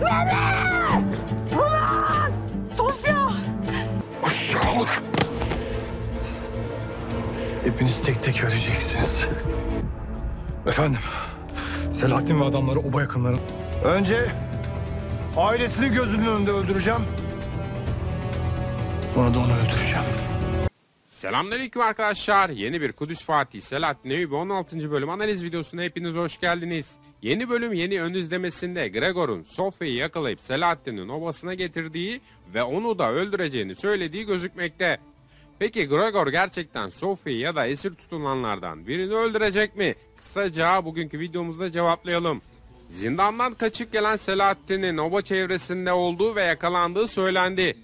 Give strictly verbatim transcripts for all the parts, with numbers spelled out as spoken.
Beni! Ulan! Sofya! Aşağılık! Hepiniz tek tek öleceksiniz. Efendim, Selahaddin ve adamları oba yakınların... Önce ailesini gözünün önünde öldüreceğim. Sonra da onu öldüreceğim. Selamünaleyküm arkadaşlar. Yeni bir Kudüs Fatihi Selahaddin Eyyubi on altıncı bölüm analiz videosuna hepiniz hoş geldiniz. Yeni bölüm yeni ön izlemesinde Gregor'un Sofya'yı yakalayıp Selahaddin'in obasına getirdiği ve onu da öldüreceğini söylediği gözükmekte. Peki Gregor gerçekten Sofya'yı ya da esir tutulanlardan birini öldürecek mi? Kısaca bugünkü videomuzda cevaplayalım. Zindandan kaçıp gelen Selahaddin'in oba çevresinde olduğu ve yakalandığı söylendi.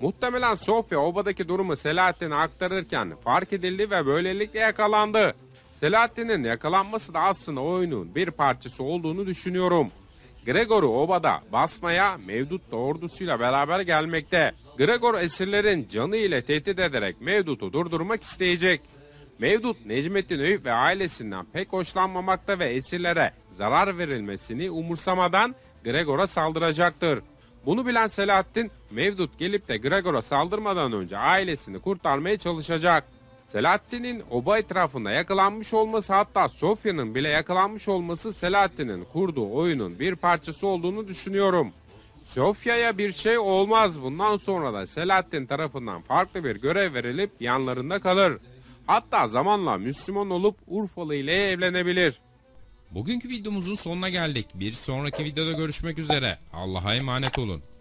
Muhtemelen Sofya obadaki durumu Selahaddin'e aktarırken fark edildi ve böylelikle yakalandı. Selahaddin'in yakalanması da aslında oyunun bir parçası olduğunu düşünüyorum. Gregor'u obada basmaya Mevdud da ordusuyla beraber gelmekte. Gregor esirlerin canı ile tehdit ederek Mevdud'u durdurmak isteyecek. Mevdud Necmeddin Eyüp ve ailesinden pek hoşlanmamakta ve esirlere zarar verilmesini umursamadan Gregor'a saldıracaktır. Bunu bilen Selahaddin, Mevdud gelip de Gregor'a saldırmadan önce ailesini kurtarmaya çalışacak. Selahaddin'in oba etrafında yakalanmış olması, hatta Sofya'nın bile yakalanmış olması Selahaddin'in kurduğu oyunun bir parçası olduğunu düşünüyorum. Sofya'ya bir şey olmaz. Bundan sonra da Selahaddin tarafından farklı bir görev verilip yanlarında kalır. Hatta zamanla Müslüman olup Urfalı ile evlenebilir. Bugünkü videomuzun sonuna geldik. Bir sonraki videoda görüşmek üzere. Allah'a emanet olun.